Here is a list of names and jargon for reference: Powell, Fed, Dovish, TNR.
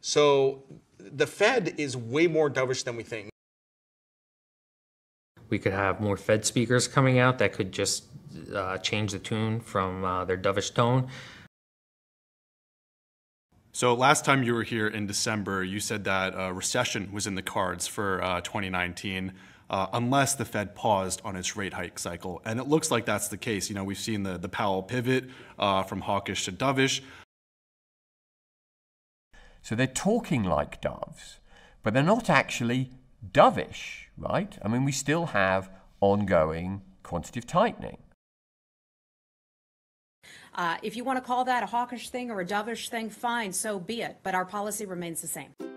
So the Fed is way more dovish than we think. We could have more Fed speakers coming out that could just change the tune from their dovish tone. So last time you were here in December, you said that recession was in the cards for 2019, unless the Fed paused on its rate hike cycle. And it looks like that's the case. You know, we've seen the Powell pivot from hawkish to dovish. So they're talking like doves, but they're not actually dovish, right? I mean, we still have ongoing quantitative tightening. If you want to call that a hawkish thing or a dovish thing, fine, so be it. But our policy remains the same.